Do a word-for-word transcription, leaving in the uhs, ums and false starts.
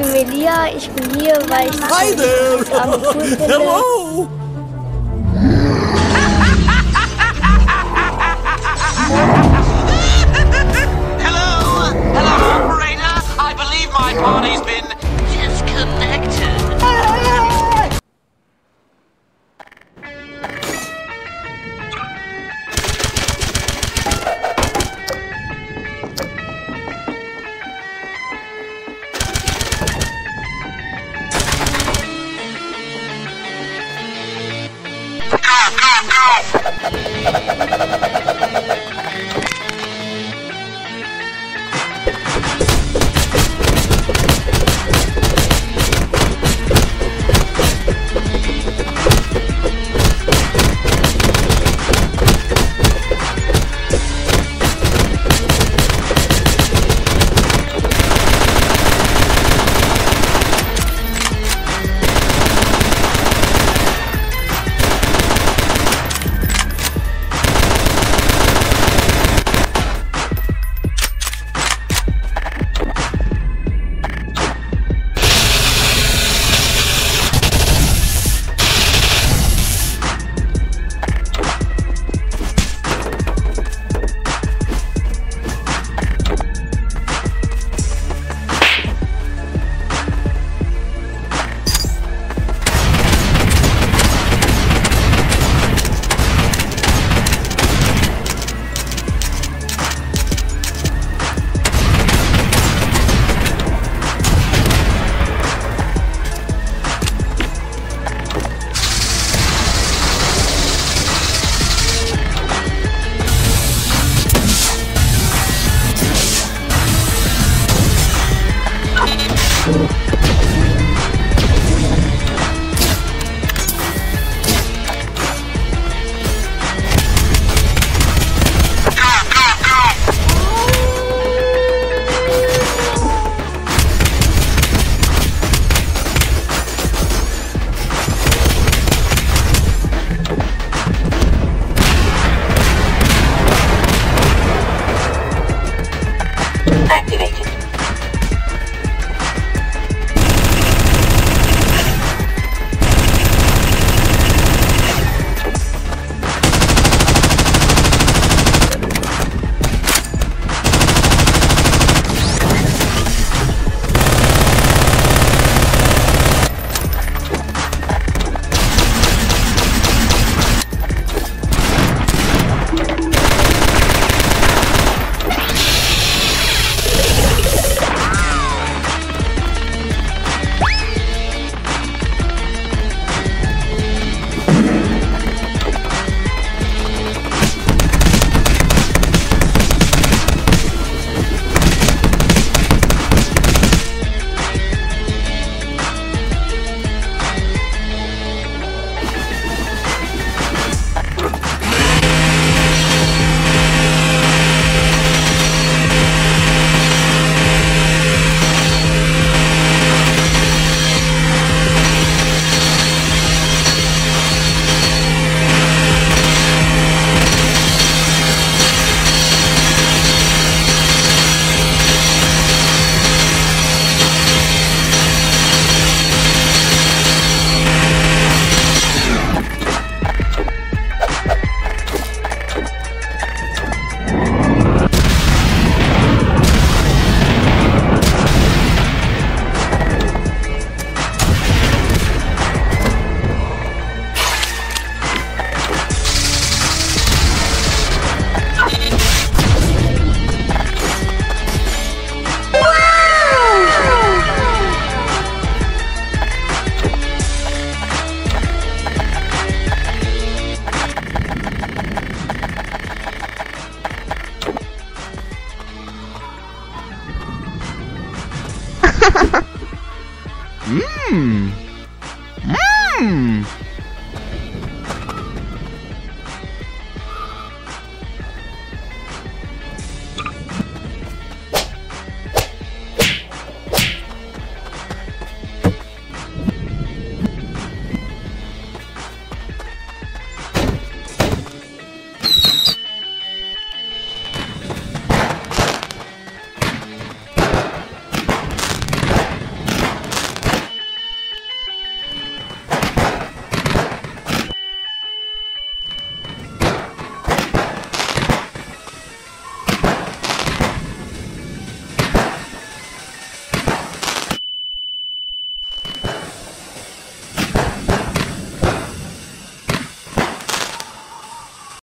bin Melia, ich bin hier, weil ich Hi there! Hello! Hello! Hello, operator! I believe my party's been disconnected. Mmm. Mmm.